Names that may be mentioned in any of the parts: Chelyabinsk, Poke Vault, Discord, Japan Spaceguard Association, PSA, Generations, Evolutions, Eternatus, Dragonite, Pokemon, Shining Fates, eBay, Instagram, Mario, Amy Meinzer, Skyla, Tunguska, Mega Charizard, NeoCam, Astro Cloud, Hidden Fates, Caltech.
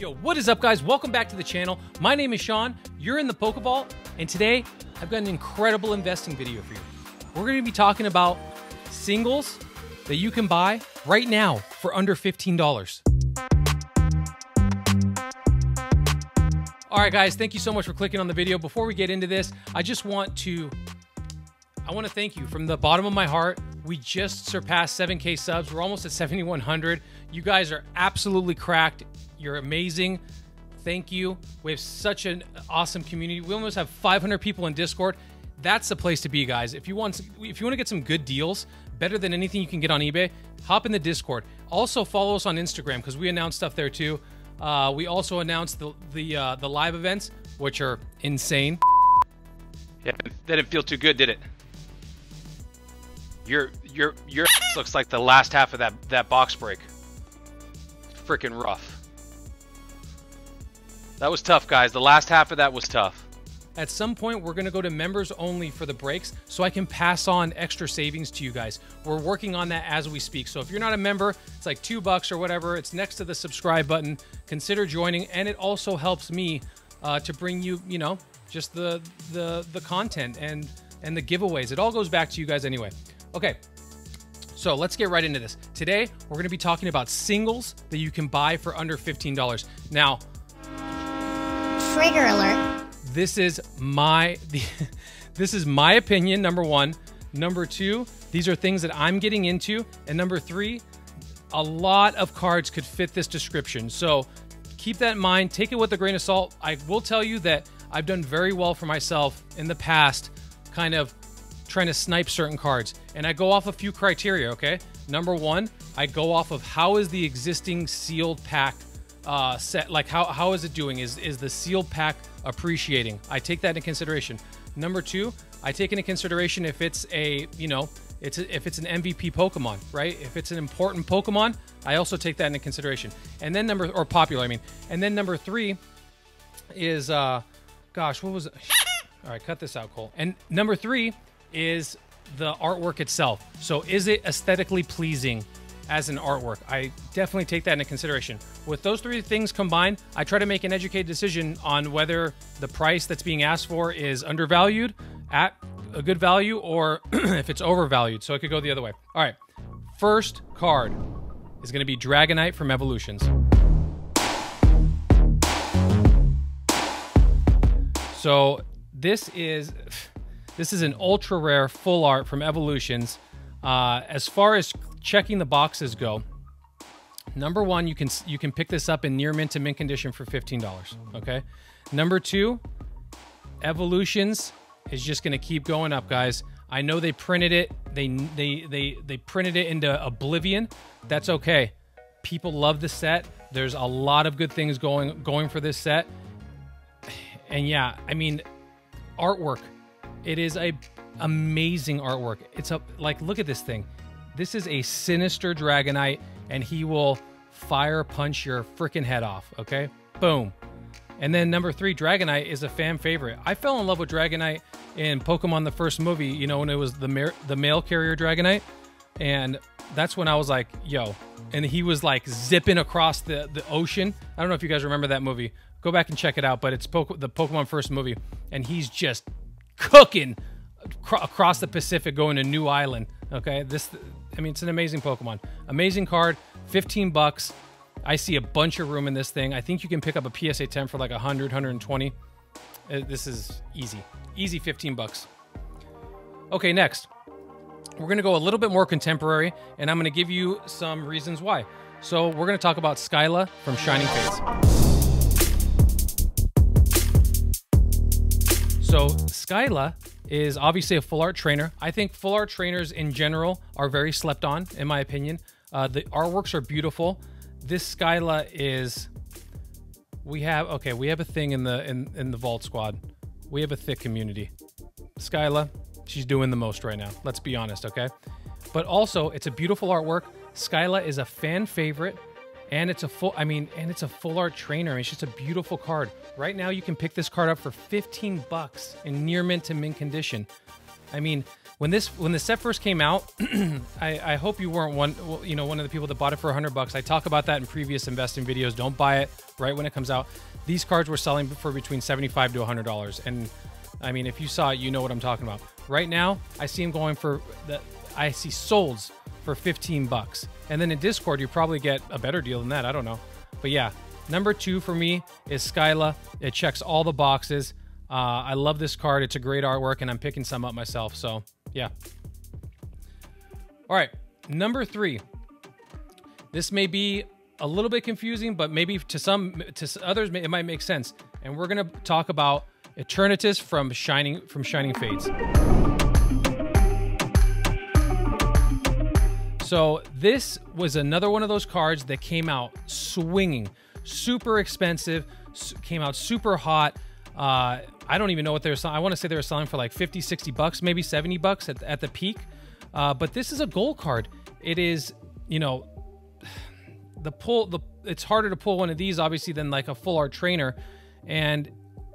Yo, what is up, guys? Welcome back to the channel. My name is Sean, you're in the Poke Vault, and today I've got an incredible investing video for you. We're going to be talking about singles that you can buy right now for under $15. All right, guys, thank you so much for clicking on the video. Before we get into this, I just want to thank you from the bottom of my heart. We just surpassed 7K subs. We're almost at 7,100. You guys are absolutely cracked. You're amazing. Thank you. We have such an awesome community. We almost have 500 people in Discord. That's the place to be, guys. If you want to get some good deals, better than anything you can get on eBay, hop in the Discord. Also follow us on Instagram because we announce stuff there too. We also announced the live events, which are insane. Yeah, that didn't feel too good, did it? Your ass looks like the last half of that box break. Freaking rough. That was tough, guys. The last half of that was tough. At some point, we're going to go to members only for the breaks so I can pass on extra savings to you guys. We're working on that as we speak. So if you're not a member, it's like $2 or whatever. It's next to the subscribe button. Consider joining. And it also helps me to bring you, you know, just the content and the giveaways. It all goes back to you guys anyway. Okay, so let's get right into this. Today, we're going to be talking about singles that you can buy for under $15. Now, trigger alert. This is my opinion, number one. Number two, these are things that I'm getting into. And number three, a lot of cards could fit this description. So keep that in mind. Take it with a grain of salt. I will tell you that I've done very well for myself in the past, kind of trying to snipe certain cards, and I go off a few criteria. Okay, number one, I go off of how is the existing sealed pack set, like how is it doing, is the sealed pack appreciating? I take that into consideration. Number two, I take into consideration if it's a, you know, if it's an MVP Pokemon, right? If it's an important Pokemon, I also take that into consideration. And then number three is gosh, what was it? All right, cut this out, Cole. And number three is the artwork itself. So is it aesthetically pleasing as an artwork? I definitely take that into consideration. With those three things combined, I try to make an educated decision on whether the price that's being asked for is undervalued, at a good value, or if it's overvalued. So it could go the other way. All right, first card is going to be Dragonite from Evolutions. So this is an ultra rare full art from Evolutions. As far as checking the boxes go, number one, you can pick this up in near mint to mint condition for $15. Okay. Number two, Evolutions is just going to keep going up, guys. I know they printed it. They printed it into oblivion. That's okay. People love the set. There's a lot of good things going for this set. And yeah, I mean, artwork. It is a amazing artwork. It's a, like, look at this thing. This is a sinister Dragonite, and he will fire punch your freaking head off. Okay, boom. And then number three, Dragonite is a fan favorite. I fell in love with Dragonite in Pokemon the first movie. You know, when it was the mail carrier Dragonite, and that's when I was like, yo. And he was like zipping across the ocean. I don't know if you guys remember that movie. Go back and check it out. But it's the Pokemon first movie, and he's just cooking across the Pacific, going to New Island. Okay, I mean, it's an amazing Pokemon, amazing card. $15. I see a bunch of room in this thing. I think you can pick up a PSA 10 for like 100, 120. This is easy, easy $15. Okay, next, we're gonna go a little bit more contemporary, and I'm gonna give you some reasons why. So we're gonna talk about Skyla from Shining Fates. So Skyla is obviously a full art trainer. I think full art trainers in general are very slept on, in my opinion. The artworks are beautiful. This Skyla is, we have a thing in the Vault Squad. We have a thick community. Skyla, she's doing the most right now. Let's be honest, okay? But also, it's a beautiful artwork. Skyla is a fan favorite. And it's a full art trainer. It's just a beautiful card. Right now, you can pick this card up for $15 in near mint to mint condition. I mean, When the set first came out, I hope you weren't one of the people that bought it for $100. I talk about that in previous investing videos. Don't buy it right when it comes out. These cards were selling for between $75 to $100, and I mean, if you saw it, you know what I'm talking about. Right now, I see them going for the, I see solds for $15, and then in Discord, you probably get a better deal than that. I don't know, but yeah, number two for me is Skyla. It checks all the boxes. I love this card. It's a great artwork, and I'm picking some up myself. So. Yeah. All right. Number three. This may be a little bit confusing, but maybe to some, to others, it might make sense. And we're going to talk about Eternatus from Shining Fates. So this was another one of those cards that came out swinging, super expensive, came out super hot. I don't even know what they're selling. I want to say they were selling for like 50, 60 bucks, maybe 70 bucks at the peak. But this is a gold card. It is, you know, it's harder to pull one of these obviously than like a full art trainer. And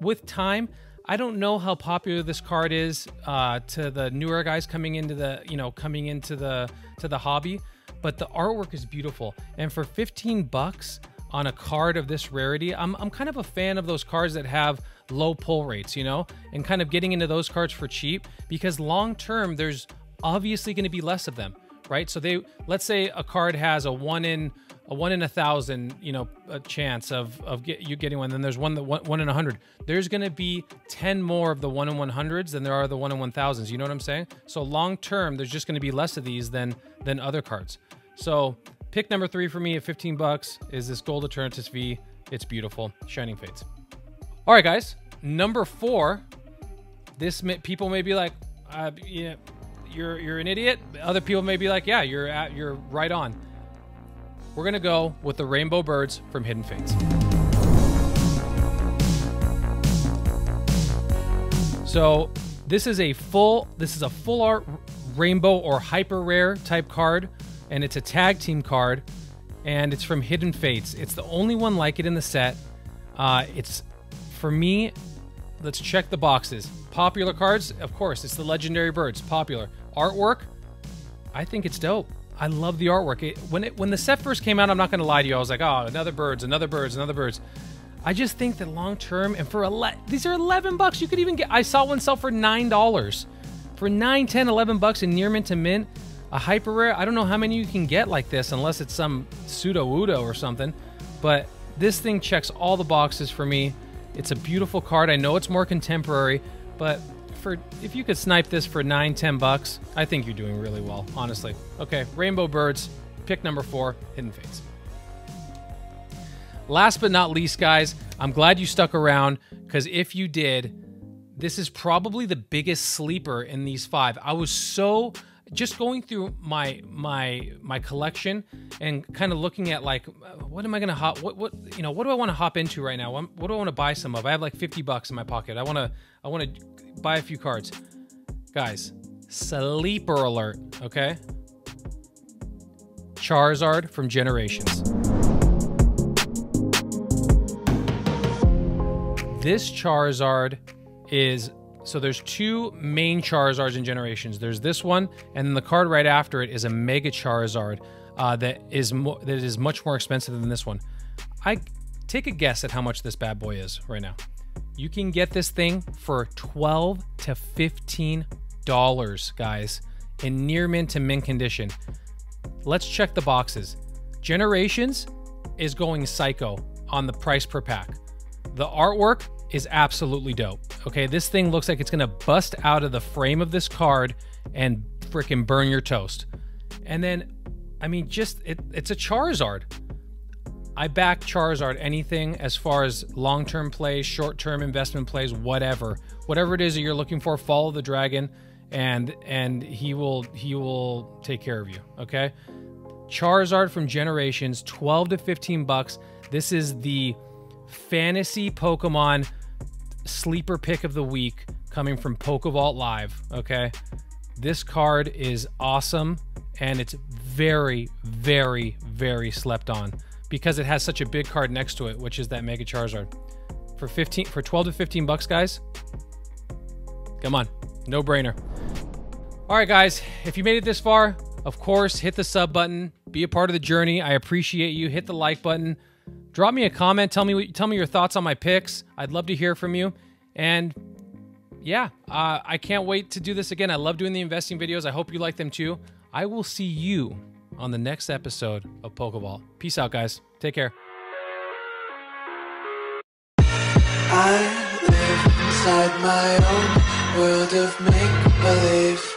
with time, I don't know how popular this card is to the newer guys coming into the, you know, to the hobby, but the artwork is beautiful. And for 15 bucks, on a card of this rarity, I'm kind of a fan of those cards that have low pull rates, you know, and kind of getting into those cards for cheap, because long term there's obviously going to be less of them, right? So they, let's say a card has a one in a thousand, you know, a chance of you getting one. Then there's one in 100. There's going to be 10 more of the 1 in 100s than there are the 1 in 1000s. You know what I'm saying? So long term, there's just going to be less of these than other cards. So pick number three for me at 15 bucks is this gold Eternatus V. It's beautiful. Shining Fates. All right, guys. Number four. This people may be like, yeah, you're an idiot. Other people may be like, yeah, you're right on. We're gonna go with the Rainbow Birds from Hidden Fates. So this is a full art rainbow or hyper rare type card. And it's a tag team card, and it's from Hidden Fates. It's the only one like it in the set. It's, for me, let's check the boxes. Popular cards, of course, it's the Legendary Birds, popular. Artwork, I think it's dope. I love the artwork. When the set first came out, I'm not gonna lie to you, I was like, oh, another Birds, another Birds, another Birds. I just think that long-term, and for these are 11 bucks, you could even get, I saw one sell for $9. For 9, 10, 11 bucks in near mint to mint, a hyper rare, I don't know how many you can get like this unless it's some pseudo-udo or something, but this thing checks all the boxes for me. It's a beautiful card. I know it's more contemporary, but if you could snipe this for 9, 10 bucks, I think you're doing really well, honestly. Okay, Rainbow Birds, pick number four, Hidden Fates. Last but not least, guys, I'm glad you stuck around, because if you did, this is probably the biggest sleeper in these five. I was so... just going through my collection and kind of looking at like, what am I gonna what do I want to hop into right now? What do I want to buy some of? I have like 50 bucks in my pocket. I want to buy a few cards, guys. Sleeper alert, okay? Charizard from Generations. This Charizard is. So there's two main Charizards in Generations. There's this one, and then the card right after it is a Mega Charizard that is much more expensive than this one. I take a guess at how much this bad boy is right now. You can get this thing for $12 to $15, guys, in near mint to mint condition. Let's check the boxes. Generations is going psycho on the price per pack. The artwork is absolutely dope. Okay, this thing looks like it's gonna bust out of the frame of this card and freaking burn your toast. And then, I mean, just, it's a Charizard. I back Charizard anything as far as long-term plays, short-term investment plays, whatever. Whatever it is that you're looking for, follow the dragon and he will take care of you, okay? Charizard from Generations, 12 to 15 bucks. This is the fantasy Pokemon sleeper pick of the week coming from Poke Vault Live. Okay, this card is awesome, and it's very, very, very slept on because it has such a big card next to it, which is that Mega Charizard. For 12 to 15 bucks, guys. Come on, no brainer. All right, guys, if you made it this far, of course, hit the sub button. Be a part of the journey. I appreciate you. Hit the like button. Drop me a comment. Tell me your thoughts on my picks. I'd love to hear from you. And yeah, I can't wait to do this again. I love doing the investing videos. I hope you like them too. I will see you on the next episode of Poke Vault. Peace out, guys. Take care. I live inside my own world of make-believe.